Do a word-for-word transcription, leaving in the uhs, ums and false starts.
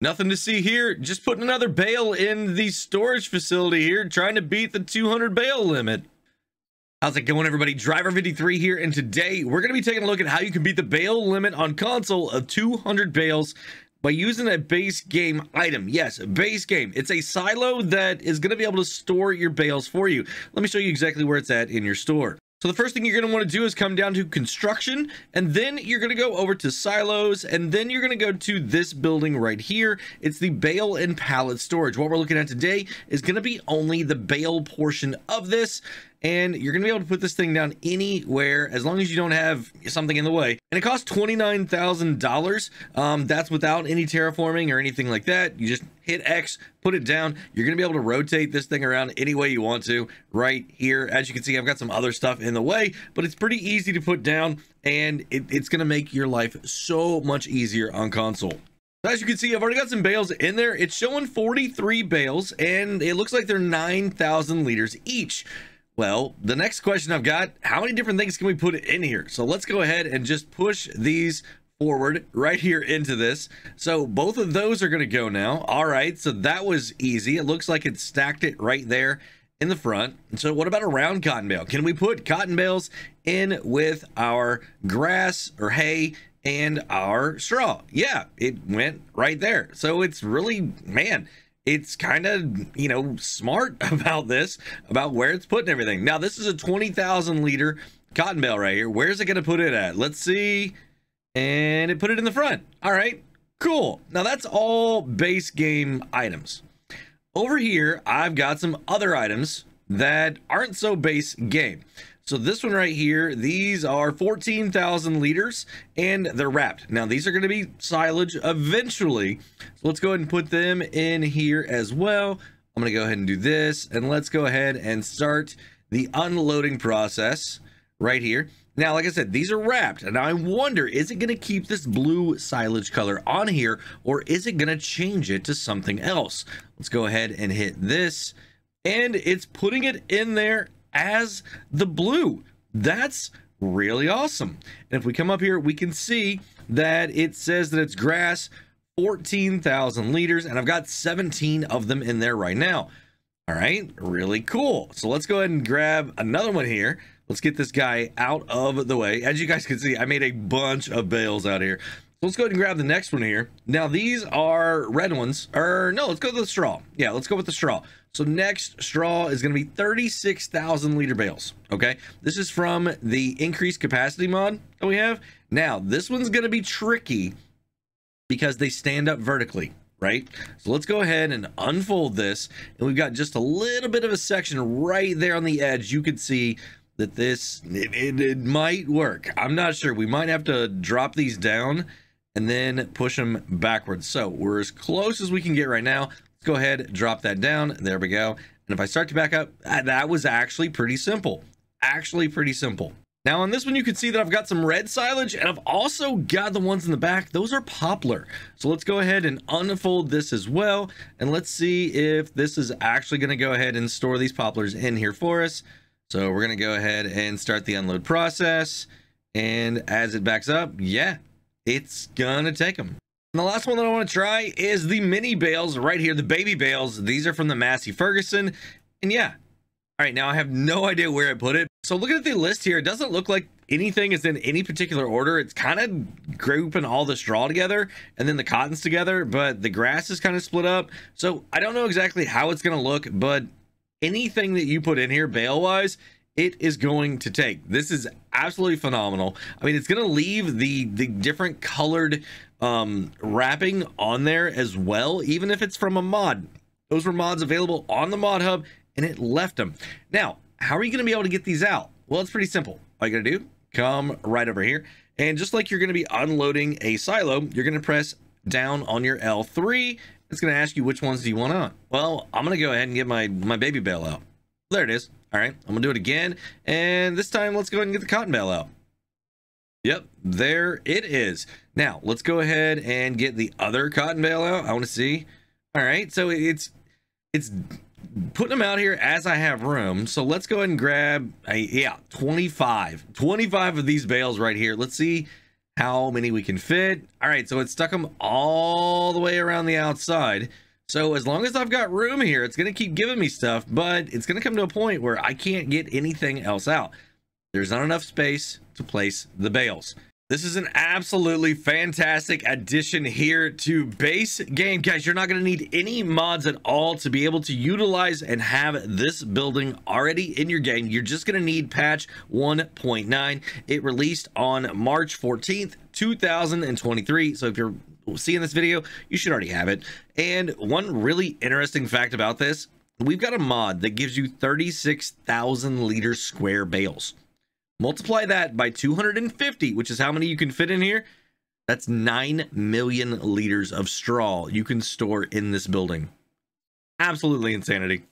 Nothing to see here. Just putting another bale in the storage facility here, trying to beat the two hundred bale limit. How's it going, everybody? Driver fifty-three here, and today we're going to be taking a look at how you can beat the bale limit on console of two hundred bales by using a base game item. Yes, a base game. It's a silo that is going to be able to store your bales for you. Let me show you exactly where it's at in your store. So the first thing you're going to want to do is come down to construction, and then you're going to go over to silos, and then you're going to go to this building right here. It's the bale and pallet storage. What we're looking at today is going to be only the bale portion of this, and you're going to be able to put this thing down anywhere as long as you don't have something in the way. And it costs twenty-nine thousand dollars. Um, that's without any terraforming or anything like that. You just hit X, put it down. You're going to be able to rotate this thing around any way you want to right here. As you can see, I've got some other stuff in the way, but it's pretty easy to put down, and it, it's going to make your life so much easier on console. As you can see, I've already got some bales in there. It's showing forty-three bales, and it looks like they're nine thousand liters each. Well, the next question I've got, how many different things can we put in here? So let's go ahead and just push these forward right here into this. So both of those are going to go now. All right, so that was easy. It looks like it stacked it right there in the front. So what about a round cotton bale? Can we put cotton bales in with our grass or hay and our straw? Yeah, it went right there. So it's really, man, it's kind of, you know, smart about this, about where it's putting everything. Now, this is a twenty thousand liter cotton bale right here. Where's it going to put it at? Let's see. And it put it in the front. All right, cool. Now, that's all base game items. Over here, I've got some other items that aren't so base game. So this one right here, these are fourteen thousand liters, and they're wrapped. Now, these are going to be silage eventually. So let's go ahead and put them in here as well. I'm going to go ahead and do this, and let's go ahead and start the unloading process right here. Now, like I said, these are wrapped, and I wonder, is it going to keep this blue silage color on here, or is it going to change it to something else? Let's go ahead and hit this, and it's putting it in there as the blue. That's really awesome. And if we come up here, we can see that it says that it's grass, fourteen thousand liters, and I've got seventeen of them in there right now. All right, really cool. So let's go ahead and grab another one here. Let's get this guy out of the way. As you guys can see, I made a bunch of bales out here. So let's go ahead and grab the next one here. Now, these are red ones, or no, let's go to the straw. Yeah, let's go with the straw. So next straw is going to be thirty-six thousand liter bales. Okay, this is from the increased capacity mod that we have. Now, this one's going to be tricky because they stand up vertically, right? So let's go ahead and unfold this. And we've got just a little bit of a section right there on the edge. You could see that this, it, it, it might work. I'm not sure. We might have to drop these down and then push them backwards. So we're as close as we can get right now. Let's go ahead, drop that down. There we go. And if I start to back up, that was actually pretty simple. Actually pretty simple. Now on this one, you can see that I've got some red silage, and I've also got the ones in the back. Those are poplar. So let's go ahead and unfold this as well. And let's see if this is actually going to go ahead and store these poplars in here for us. So we're going to go ahead and start the unload process. And as it backs up, yeah, it's going to take them. And the last one that I want to try is the mini bales right here, the baby bales. These are from the Massey Ferguson. And yeah, all right, now I have no idea where I put it. So looking at the list here, it doesn't look like anything is in any particular order. It's kind of grouping all the straw together and then the cottons together, but the grass is kind of split up. So I don't know exactly how it's going to look, but anything that you put in here bale wise, it is going to take. This is absolutely phenomenal. I mean, it's going to leave the the different colored um wrapping on there as well, even if it's from a mod. Those were mods available on the Mod Hub, and it left them. Now, how are you going to be able to get these out? Well, it's pretty simple. All you're going to do, come right over here, and just like you're going to be unloading a silo, you're going to press down on your L three. It's going to ask you which ones do you want on. Well, I'm going to go ahead and get my my baby bale out. There it is. All right, I'm going to do it again, and this time let's go ahead and get the cotton bale out. Yep, there it is. Now let's go ahead and get the other cotton bale out. I want to see. All right, so it's it's putting them out here as I have room. So let's go ahead and grab a, yeah, twenty-five of these bales right here. Let's see how many we can fit. All right, so it stuck them all the way around the outside. So as long as I've got room here, it's gonna keep giving me stuff, but it's gonna come to a point where I can't get anything else out. There's not enough space to place the bales. This is an absolutely fantastic addition here to base game. Guys, you're not gonna need any mods at all to be able to utilize and have this building already in your game. You're just gonna need patch one point nine. It released on March fourteenth, two thousand twenty-three. So if you're seeing this video, you should already have it. And one really interesting fact about this, we've got a mod that gives you thirty-six thousand liter square bales. Multiply that by two hundred fifty, which is how many you can fit in here. That's nine million liters of straw you can store in this building. Absolutely insanity.